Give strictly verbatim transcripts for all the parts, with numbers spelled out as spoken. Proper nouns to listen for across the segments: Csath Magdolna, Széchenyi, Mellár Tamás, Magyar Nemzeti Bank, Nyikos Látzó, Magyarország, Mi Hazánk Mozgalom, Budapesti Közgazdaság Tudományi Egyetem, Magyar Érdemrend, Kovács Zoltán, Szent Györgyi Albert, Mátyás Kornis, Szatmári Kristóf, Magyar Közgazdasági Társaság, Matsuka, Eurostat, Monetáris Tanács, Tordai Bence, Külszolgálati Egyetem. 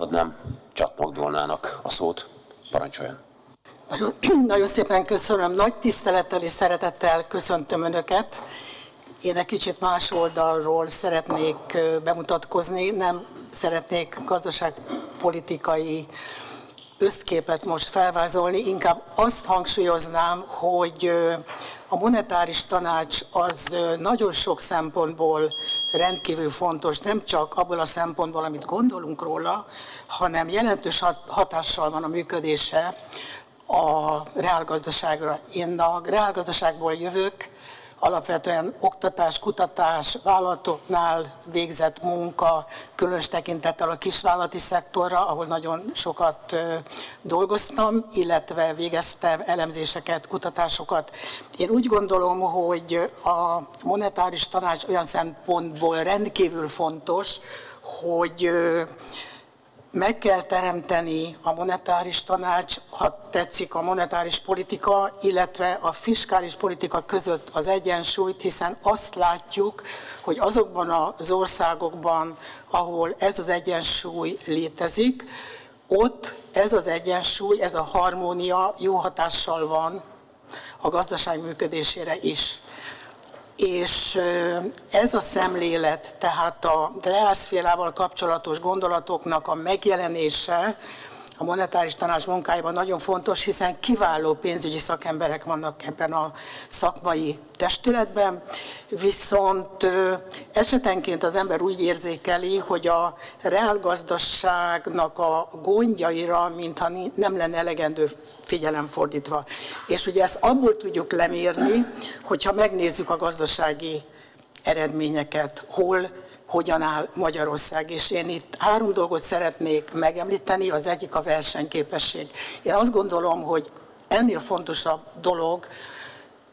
átadnám Csath Magdolnának a szót. Parancsoljon! Nagyon szépen köszönöm, nagy tisztelettel és szeretettel köszöntöm Önöket. Én egy kicsit más oldalról szeretnék bemutatkozni, nem szeretnék gazdaságpolitikai összképet most felvázolni, inkább azt hangsúlyoznám, hogy a monetáris tanács az nagyon sok szempontból rendkívül fontos, nem csak abból a szempontból, amit gondolunk róla, hanem jelentős hatással van a működése a reálgazdaságra. Én a reálgazdaságból jövök, alapvetően oktatás, kutatás, vállalatoknál végzett munka, különös tekintettel a kisvállalati szektorra, ahol nagyon sokat dolgoztam, illetve végeztem elemzéseket, kutatásokat. Én úgy gondolom, hogy a monetáris tanács olyan szempontból rendkívül fontos, hogy meg kell teremteni a monetáris tanács, ha tetszik a monetáris politika, illetve a fiskális politika között az egyensúlyt, hiszen azt látjuk, hogy azokban az országokban, ahol ez az egyensúly létezik, ott ez az egyensúly, ez a harmónia jó hatással van a gazdaság működésére is. És ez a szemlélet, tehát a reálszférával kapcsolatos gondolatoknak a megjelenése a monetáris tanács munkájában nagyon fontos, hiszen kiváló pénzügyi szakemberek vannak ebben a szakmai testületben, viszont esetenként az ember úgy érzékeli, hogy a reálgazdaságnak a gondjaira, mintha nem lenne elegendő figyelem fordítva. És ugye ezt abból tudjuk lemérni, hogyha megnézzük a gazdasági eredményeket, hol, hogyan áll Magyarország. És én itt három dolgot szeretnék megemlíteni, az egyik a versenyképesség. Én azt gondolom, hogy ennél fontosabb dolog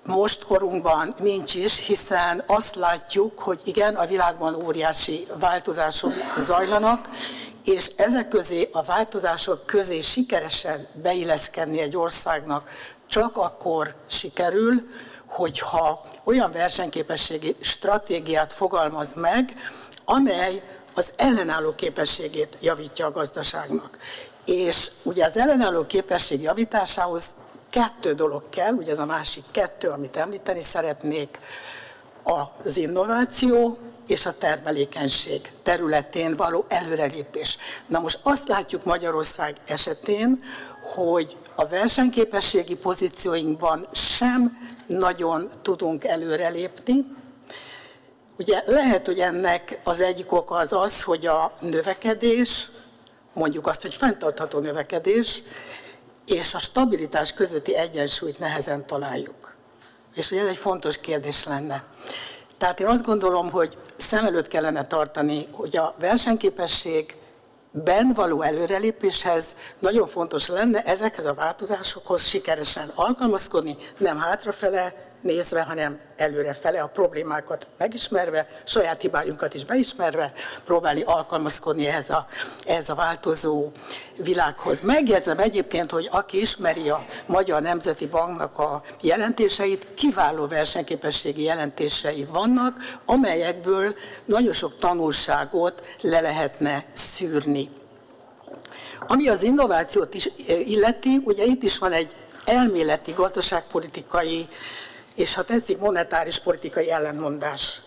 most korunkban nincs is, hiszen azt látjuk, hogy igen, a világban óriási változások zajlanak, és ezek közé, a változások közé sikeresen beilleszkedni egy országnak csak akkor sikerül, hogyha olyan versenyképességi stratégiát fogalmaz meg, amely az ellenálló képességét javítja a gazdaságnak. És ugye az ellenálló képesség javításához kettő dolog kell, ugye ez a másik kettő, amit említeni szeretnék, az innováció és a termelékenység területén való előrelépés. Na most azt látjuk Magyarország esetén, hogy a versenyképességi pozícióinkban sem nagyon tudunk előrelépni. Ugye lehet, hogy ennek az egyik oka az az, hogy a növekedés, mondjuk azt, hogy fenntartható növekedés, és a stabilitás közötti egyensúlyt nehezen találjuk. És ugye ez egy fontos kérdés lenne. Tehát én azt gondolom, hogy szem előtt kellene tartani, hogy a versenyképességben való előrelépéshez nagyon fontos lenne ezekhez a változásokhoz sikeresen alkalmazkodni, nem hátrafele nézve, hanem előrefele, a problémákat megismerve, saját hibáinkat is beismerve, próbálni alkalmazkodni ehhez a, ehhez a változó világhoz. Megjegyzem egyébként, hogy aki ismeri a Magyar Nemzeti Banknak a jelentéseit, kiváló versenyképességi jelentései vannak, amelyekből nagyon sok tanulságot le lehetne szűrni. Ami az innovációt is illeti, ugye itt is van egy elméleti gazdaságpolitikai és ha tetszik, monetáris politikai ellentmondás,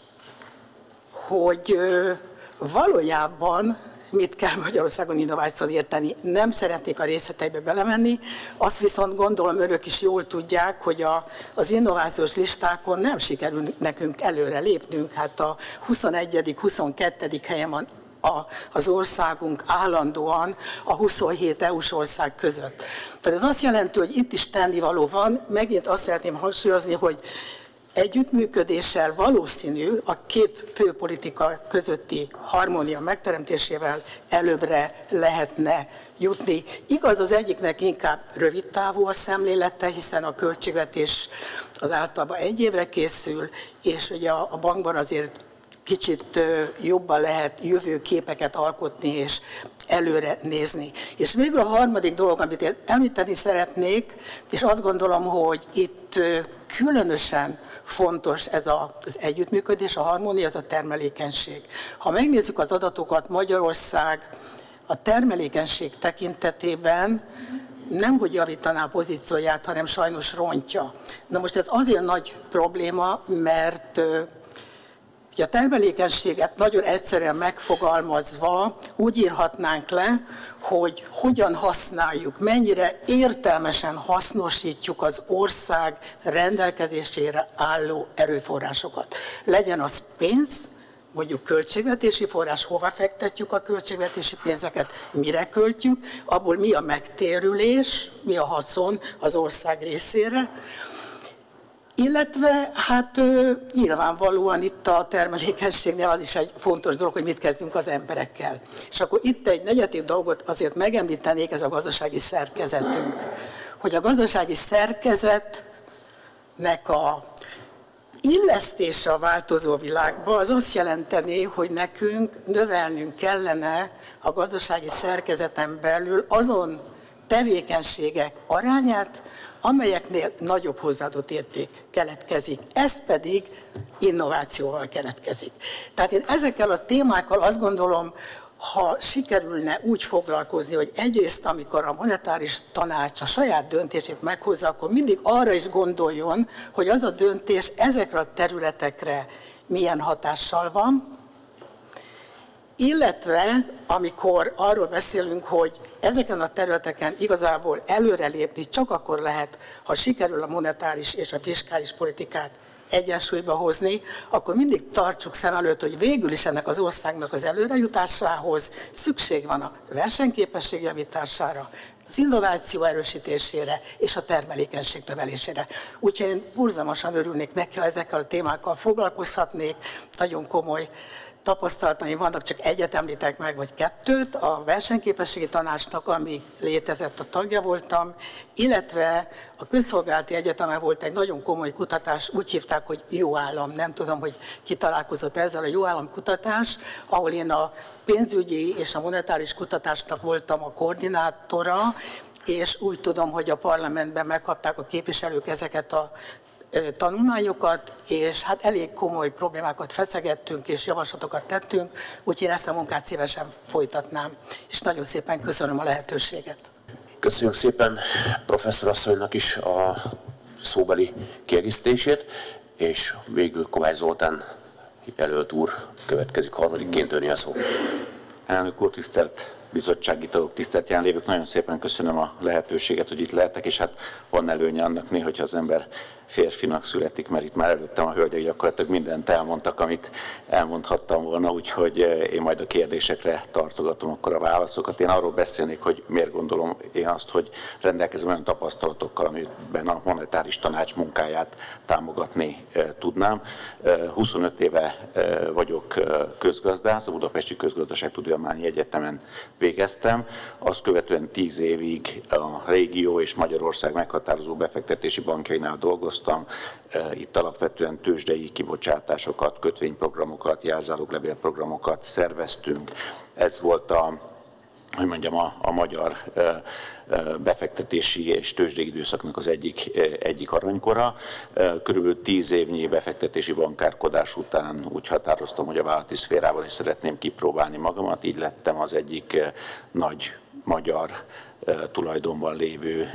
hogy ö, valójában mit kell Magyarországon innovációval érteni. Nem szeretnék a részleteibe belemenni, azt viszont gondolom önök is jól tudják, hogy a, az innovációs listákon nem sikerül nekünk előre lépnünk. Hát a huszonegyedik huszonkettedikén helyen van A, az országunk állandóan a huszonhét é u-s ország között. Tehát ez azt jelenti, hogy itt is tennivaló van. Megint azt szeretném hangsúlyozni, hogy együttműködéssel valószínű a két fő politika közötti harmónia megteremtésével előbbre lehetne jutni. Igaz, az egyiknek inkább rövid távú a szemlélete, hiszen a költségvetés az általában egy évre készül, és ugye a, a bankban azért kicsit jobban lehet jövőképeket alkotni és előre nézni. És végül a harmadik dolog, amit én említeni szeretnék, és azt gondolom, hogy itt különösen fontos ez az együttműködés, a harmónia, ez a termelékenység. Ha megnézzük az adatokat, Magyarország a termelékenység tekintetében nem hogy javítaná a pozícióját, hanem sajnos rontja. Na most ez azért nagy probléma, mert a termelékenységet nagyon egyszerűen megfogalmazva úgy írhatnánk le, hogy hogyan használjuk, mennyire értelmesen hasznosítjuk az ország rendelkezésére álló erőforrásokat. Legyen az pénz, mondjuk költségvetési forrás, hova fektetjük a költségvetési pénzeket, mire költjük, abból mi a megtérülés, mi a haszon az ország részére. Illetve hát nyilvánvalóan itt a termelékenységnél az is egy fontos dolog, hogy mit kezdünk az emberekkel. És akkor itt egy negyedik dolgot azért megemlítenék, ez a gazdasági szerkezetünk. Hogy a gazdasági szerkezetnek a illesztése a változó világba az azt jelenteni, hogy nekünk növelnünk kellene a gazdasági szerkezeten belül azon tevékenységek arányát, amelyeknél nagyobb hozzáadott érték keletkezik, ez pedig innovációval keletkezik. Tehát én ezekkel a témákkal azt gondolom, ha sikerülne úgy foglalkozni, hogy egyrészt, amikor a monetáris tanács a saját döntését meghozza, akkor mindig arra is gondoljon, hogy az a döntés ezekre a területekre milyen hatással van, illetve amikor arról beszélünk, hogy ezeken a területeken igazából előrelépni csak akkor lehet, ha sikerül a monetáris és a fiskális politikát egyensúlyba hozni, akkor mindig tartsuk szem előtt, hogy végül is ennek az országnak az előrejutásához szükség van a versenyképesség javítására, az innováció erősítésére és a termelékenység növelésére. Úgyhogy én burzamosan örülnék neki, ha ezekkel a témákkal foglalkozhatnék, nagyon komoly tapasztalataim vannak, csak egyet említek meg, vagy kettőt, a versenyképességi tanácsnak, ami létezett, a tagja voltam, illetve a Külszolgálati Egyetemen volt egy nagyon komoly kutatás, úgy hívták, hogy Jó Állam, nem tudom, hogy ki találkozott ezzel, a Jó Állam kutatás, ahol én a pénzügyi és a monetáris kutatásnak voltam a koordinátora, és úgy tudom, hogy a parlamentben megkapták a képviselők ezeket a tanulmányokat, és hát elég komoly problémákat feszegettünk, és javaslatokat tettünk, úgyhogy én ezt a munkát szívesen folytatnám. És nagyon szépen köszönöm a lehetőséget. Köszönjük szépen professzor asszonynak is a szóbeli kiegészítését, és végül Kovács Zoltán jelölt úr következik harmadikként, öné a szó. Elnök úr, tisztelt bizottsági tagok, tisztelt jelenlévők, nagyon szépen köszönöm a lehetőséget, hogy itt lehetek, és hát van előnye annak néha, hogyha az ember férfinak születik, mert itt már előttem a hölgyei gyakorlatilag mindent elmondtak, amit elmondhattam volna, úgyhogy én majd a kérdésekre tartogatom akkor a válaszokat. Én arról beszélnék, hogy miért gondolom én azt, hogy rendelkezem olyan tapasztalatokkal, amiben a monetáris tanács munkáját támogatni tudnám. huszonöt éve vagyok közgazdász, a Budapesti Közgazdaság Tudományi Egyetemen végeztem, azt követően tíz évig a régió és Magyarország meghatározó befektetési bankjainál dolgoztam. Itt alapvetően tőzsdei kibocsátásokat, kötvényprogramokat, jelzáloglevélprogramokat szerveztünk. Ez volt a, hogy mondjam, a, a magyar befektetési és tőzsdei időszaknak az egyik, egyik aranykora. Körülbelül tíz évnyi befektetési bankárkodás után úgy határoztam, hogy a vállalati szférában is szeretném kipróbálni magamat. Így lettem az egyik nagy magyar tulajdonban lévő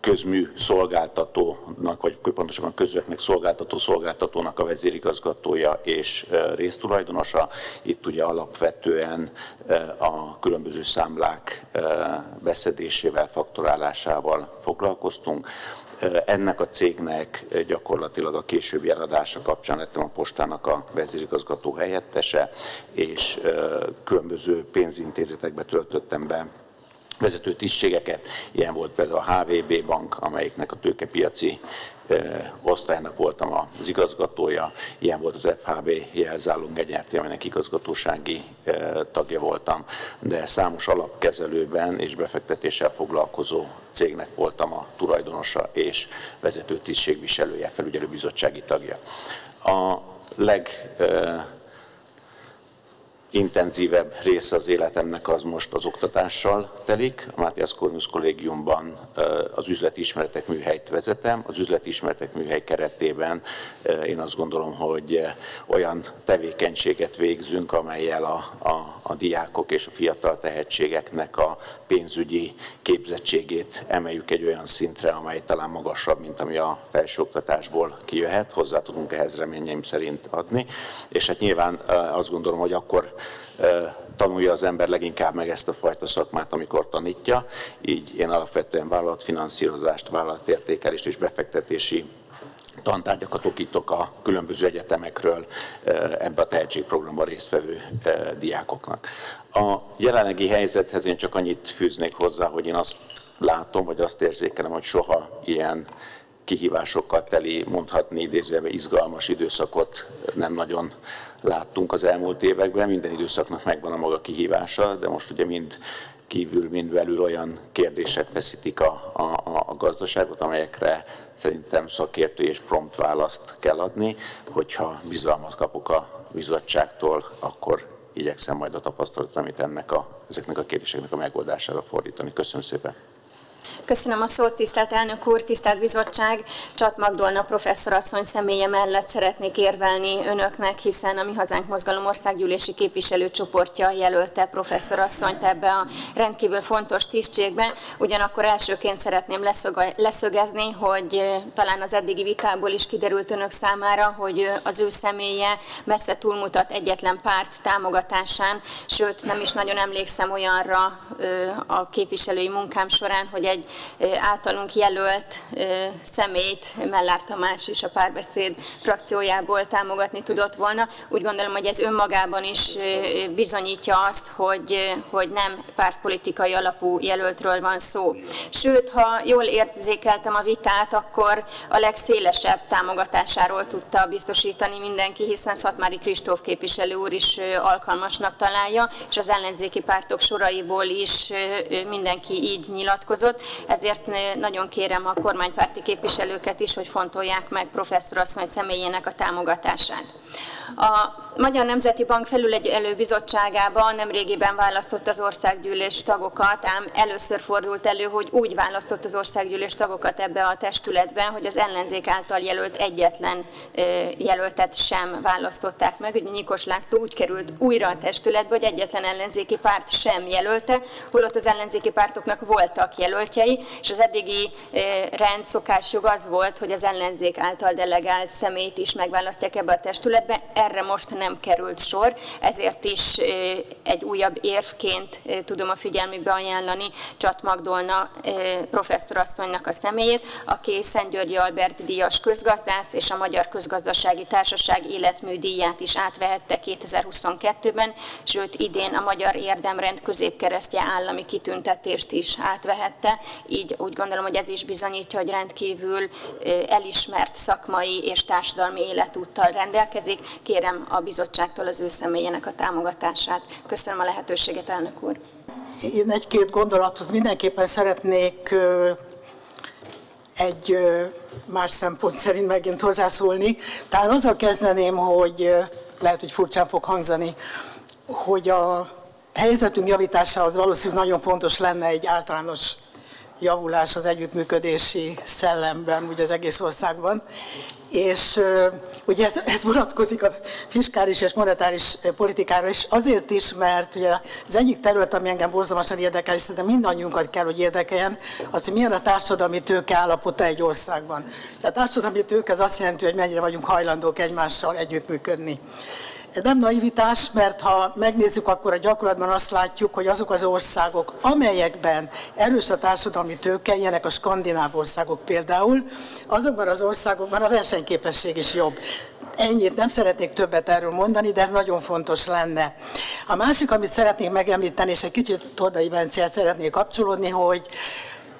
közmű szolgáltatónak, vagy pontosabban közveknek szolgáltató szolgáltatónak a vezérigazgatója és résztulajdonosa. Itt ugye alapvetően a különböző számlák beszedésével, faktorálásával foglalkoztunk. Ennek a cégnek gyakorlatilag a későbbi eladása kapcsán lettem a postának a vezérigazgató helyettese, és különböző pénzintézetekbe töltöttem be vezető tisztségeket. Ilyen volt például a há vé bé Bank, amelyiknek a tőkepiaci osztálynak voltam az igazgatója, ilyen volt az ef há bé jelzálogegyenleti, aminek igazgatósági tagja voltam, de számos alapkezelőben és befektetéssel foglalkozó cégnek voltam a tulajdonosa és vezető tisztségviselője, felügyelőbizottsági tagja. A leg... intenzívebb része az életemnek az most az oktatással telik. A Mátyás Kornis kollégiumban az üzleti ismeretek műhelyt vezetem. Az üzleti ismeretek műhely keretében én azt gondolom, hogy olyan tevékenységet végzünk, amelyel a, a a diákok és a fiatal tehetségeknek a pénzügyi képzettségét emeljük egy olyan szintre, amely talán magasabb, mint ami a felsőoktatásból kijöhet. Hozzá tudunk ehhez reményeim szerint adni. És hát nyilván azt gondolom, hogy akkor tanulja az ember leginkább meg ezt a fajta szakmát, amikor tanítja. Így én alapvetően vállalatfinanszírozást, vállalatértékelést és befektetési tantárgyakat okítok a különböző egyetemekről ebbe a tehetségprogramban résztvevő diákoknak. A jelenlegi helyzethez én csak annyit fűznék hozzá, hogy én azt látom, vagy azt érzékelem, hogy soha ilyen kihívásokkal teli, mondhatni idézőjelben izgalmas időszakot nem nagyon láttunk az elmúlt években. Minden időszaknak megvan a maga kihívása, de most ugye mind kívül, mind belül olyan kérdések feszítik a, a, a gazdaságot, amelyekre szerintem szakértő és prompt választ kell adni. Hogyha bizalmat kapok a bizottságtól, akkor igyekszem majd a tapasztalatot, amit ennek a, ezeknek a kérdéseknek a megoldására fordítani. Köszönöm szépen! Köszönöm a szót, tisztelt elnök úr, tisztelt bizottság! Csath Magdolna professzorasszony személye mellett szeretnék érvelni önöknek, hiszen a Mi Hazánk Mozgalom országgyűlési képviselőcsoportja jelölte professzorasszonyt ebbe a rendkívül fontos tisztségbe. Ugyanakkor elsőként szeretném leszögezni, hogy talán az eddigi vitából is kiderült önök számára, hogy az ő személye messze túlmutat egyetlen párt támogatásán, sőt nem is nagyon emlékszem olyanra a képviselői munkám során, hogy egy általunk jelölt személyt Mellár Tamás is a Párbeszéd frakciójából támogatni tudott volna. Úgy gondolom, hogy ez önmagában is bizonyítja azt, hogy, hogy nem pártpolitikai alapú jelöltről van szó. Sőt, ha jól érzékeltem a vitát, akkor a legszélesebb támogatásáról tudta biztosítani mindenki, hiszen Szatmári Kristóf képviselő úr is alkalmasnak találja, és az ellenzéki pártok soraiból is mindenki így nyilatkozott. Ezért nagyon kérem a kormánypárti képviselőket is, hogy fontolják meg professzorasszony személyének a támogatását. A Magyar Nemzeti Bank felügyelő bizottságában nemrégiben választott az országgyűlés tagokat, ám először fordult elő, hogy úgy választott az országgyűlés tagokat ebbe a testületben, hogy az ellenzék által jelölt egyetlen jelöltet sem választották meg. Ugye Nyikos Látzó úgy került újra a testületbe, hogy egyetlen ellenzéki párt sem jelölte, holott az ellenzéki pártoknak voltak jelöltjei, és az eddigi rend, szokásjog az volt, hogy az ellenzék által delegált személyt is megválasztják ebbe a testületbe. Erre most nem nem került sor, ezért is egy újabb érvként tudom a figyelmükbe ajánlani Csath Magdolna professzorasszonynak a személyét, aki Szent Györgyi Albert díjas közgazdász és a Magyar Közgazdasági Társaság életmű díját is átvehette kétezer-huszonkettőben, sőt idén a Magyar Érdemrend középkeresztje állami kitüntetést is átvehette, így úgy gondolom, hogy ez is bizonyítja, hogy rendkívül elismert szakmai és társadalmi életúttal rendelkezik. Kérem a bizottságtól az ő személyének a támogatását. Köszönöm a lehetőséget, elnök úr. Én egy-két gondolathoz mindenképpen szeretnék egy más szempont szerint megint hozzászólni. Talán azzal kezdeném, hogy lehet, hogy furcsán fog hangzani, hogy a helyzetünk javításához valószínűleg nagyon fontos lenne egy általános javulás az együttműködési szellemben, ugye az egész országban. És ugye ez, ez vonatkozik a fiskális és monetáris politikára, és azért is, mert ugye az egyik terület, ami engem borzalmasan érdekel, és szerintem mindannyiunkat kell, hogy érdekeljen, az, hogy milyen a társadalmi tőke állapota egy országban. A társadalmi tőke az azt jelenti, hogy mennyire vagyunk hajlandók egymással együttműködni. Ez nem naivitás, mert ha megnézzük, akkor a gyakorlatban azt látjuk, hogy azok az országok, amelyekben erős a társadalmi tőke, ilyenek a skandináv országok például, azokban az országokban a versenyképesség is jobb. Ennyit, nem szeretnék többet erről mondani, de ez nagyon fontos lenne. A másik, amit szeretnék megemlíteni, és egy kicsit Tordai Bencehez szeretnék kapcsolódni, hogy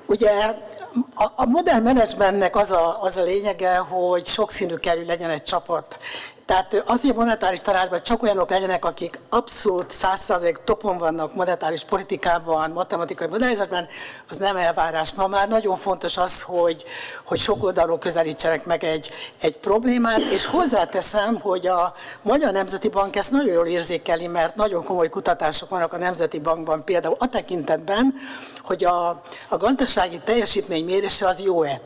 ugye a, a modern menedzsmentnek az a, az a lényege, hogy sokszínű kerül legyen egy csapat. Tehát az, hogy a monetáris tanácsban csak olyanok legyenek, akik abszolút száz százalék topon vannak monetáris politikában, matematikai modellezésben, az nem elvárás. Ma már nagyon fontos az, hogy, hogy sok oldalról közelítsenek meg egy, egy problémát, és hozzáteszem, hogy a Magyar Nemzeti Bank ezt nagyon jól érzékeli, mert nagyon komoly kutatások vannak a Nemzeti Bankban, például a tekintetben, hogy a, a gazdasági teljesítmény mérése az jó-e.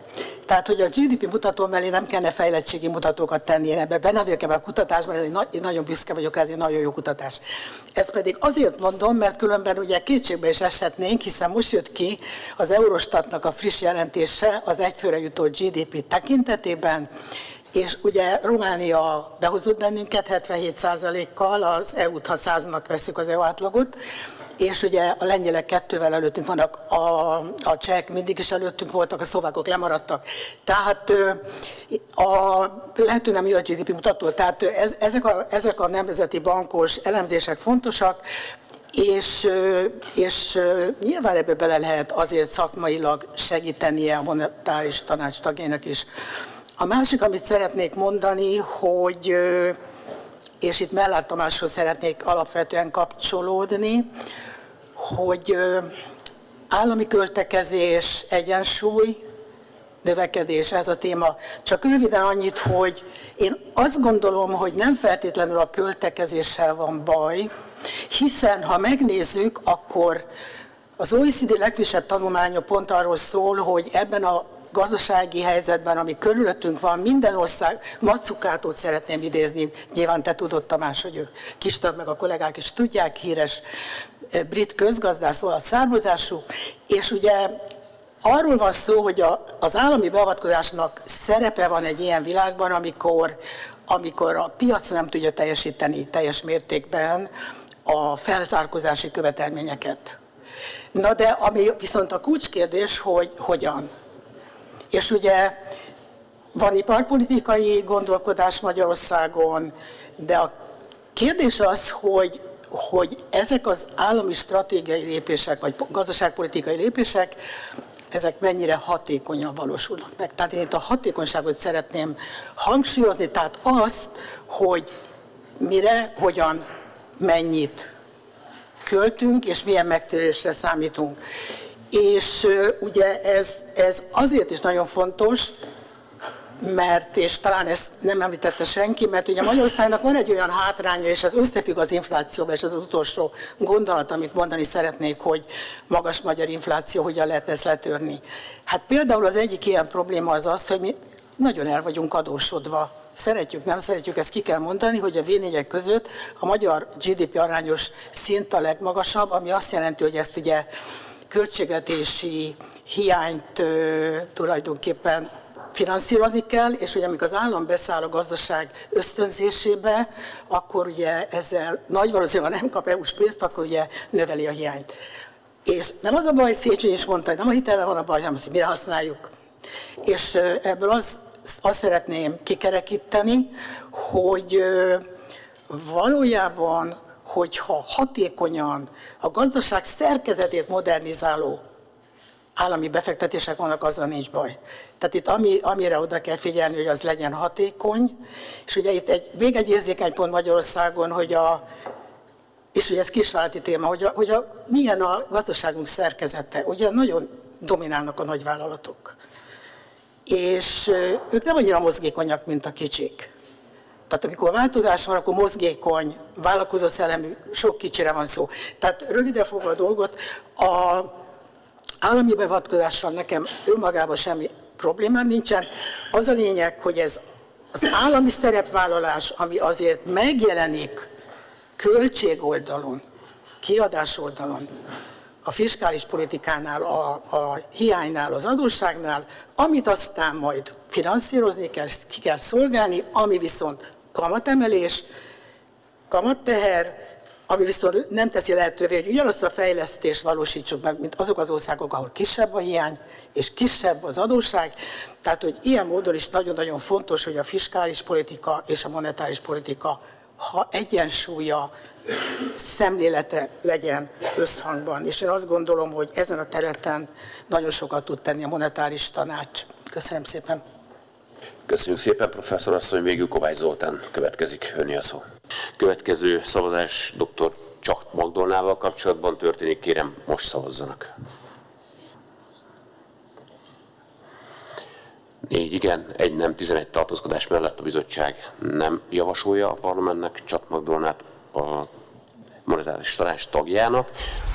Tehát, hogy a gé dé pé mutató mellé nem kellene fejlettségi mutatókat tenni, én ebbe benne vagyok, ebben a kutatásban, ez egy nagy, én nagyon büszke vagyok rá, ez egy nagyon jó kutatás. Ezt pedig azért mondom, mert különben ugye kétségbe is eshetnénk, hiszen most jött ki az Eurostatnak a friss jelentése az egyfőre jutó gé dé pé tekintetében, és ugye Románia behozott bennünket hetvenhét százalékkal, az é út, ha száznak veszik az é u átlagot, és ugye a lengyelek kettővel előttünk vannak, a, a csehek mindig is előttünk voltak, a szlovákok lemaradtak. Tehát a lehető nem jó a gé dé pé mutató, tehát ez, ezek, a, ezek a nemzeti bankos elemzések fontosak, és, és nyilván ebbe bele lehet azért szakmailag segítenie a monetáris tanács tagjainak is. A másik, amit szeretnék mondani, hogy, és itt Mellár Tamáshoz szeretnék alapvetően kapcsolódni, hogy állami költekezés, egyensúly, növekedés, ez a téma. Csak röviden annyit, hogy én azt gondolom, hogy nem feltétlenül a költekezéssel van baj, hiszen ha megnézzük, akkor az o e cé dé legfrissebb tanulmánya pont arról szól, hogy ebben a gazdasági helyzetben, ami körülöttünk van, minden ország, Matsukától szeretném idézni, nyilván te tudod, Tamás, hogy ők kis több, meg a kollégák is tudják, híres brit közgazdász, olasz származású, és ugye arról van szó, hogy a, az állami beavatkozásnak szerepe van egy ilyen világban, amikor, amikor a piac nem tudja teljesíteni teljes mértékben a felzárkózási követelményeket. Na de ami viszont a kulcskérdés, hogy hogyan. És ugye van iparpolitikai gondolkodás Magyarországon, de a kérdés az, hogy, hogy ezek az állami stratégiai lépések, vagy gazdaságpolitikai lépések, ezek mennyire hatékonyan valósulnak meg. Tehát én itt a hatékonyságot szeretném hangsúlyozni, tehát azt, hogy mire, hogyan, mennyit költünk, és milyen megtérésre számítunk. És ugye ez, ez azért is nagyon fontos, mert, és talán ezt nem említette senki, mert ugye Magyarországnak van egy olyan hátránya, és ez összefügg az inflációval, és ez az utolsó gondolat, amit mondani szeretnék, hogy magas magyar infláció, hogyan lehet ezt letörni. Hát például az egyik ilyen probléma az az, hogy mi nagyon el vagyunk adósodva. Szeretjük, nem szeretjük, ezt ki kell mondani, hogy a vé négyek között a magyar gé dé pé arányos szint a legmagasabb, ami azt jelenti, hogy ezt ugye költségvetési hiányt ö, tulajdonképpen finanszírozni kell, és ugye amikor az állam beszáll a gazdaság ösztönzésébe, akkor ugye ezzel nagy valószínűleg nem kap é u-s pénzt, akkor ugye növeli a hiányt. És nem az a baj, Széchenyi is mondta, hogy nem a hitellel van a baj, hanem az, hogy mire használjuk. És ö, ebből az, azt szeretném kikerekíteni, hogy ö, valójában hogyha hatékonyan a gazdaság szerkezetét modernizáló állami befektetések vannak, azzal nincs baj. Tehát itt ami, amire oda kell figyelni, hogy az legyen hatékony. És ugye itt egy, még egy érzékeny pont Magyarországon, hogy a, és ugye ez kisvállalati téma, hogy, a, hogy a, milyen a gazdaságunk szerkezete. Ugye nagyon dominálnak a nagyvállalatok. És ők nem annyira mozgékonyak, mint a kicsik. Tehát amikor változás van, akkor mozgékony, vállalkozó szellemű, sok kicsire van szó. Tehát rövidre fogva a dolgot, az állami beavatkozással nekem önmagában semmi problémám nincsen. Az a lényeg, hogy ez az állami szerepvállalás, ami azért megjelenik költségoldalon, kiadásoldalon, a fiskális politikánál, a, a hiánynál, az adósságnál, amit aztán majd finanszírozni kell, ki kell szolgálni, ami viszont kamatemelés, kamatteher, ami viszont nem teszi lehetővé, hogy ugyanazt a fejlesztést valósítsuk meg, mint azok az országok, ahol kisebb a hiány, és kisebb az adósság. Tehát, hogy ilyen módon is nagyon-nagyon fontos, hogy a fiskális politika és a monetáris politika, ha egyensúlya, szemlélete legyen összhangban. És én azt gondolom, hogy ezen a területen nagyon sokat tud tenni a monetáris tanács. Köszönöm szépen. Köszönjük szépen, professzor asszony, végül Kovács Zoltán következik, önné a szó. Következő szavazás dr. Csath Magdolnával kapcsolatban történik, kérem most szavazzanak. Négy igen, egy nem, tizenegy tartózkodás mellett a bizottság nem javasolja a parlamentnek Csath Magdolnát a monetáris tanács tagjának.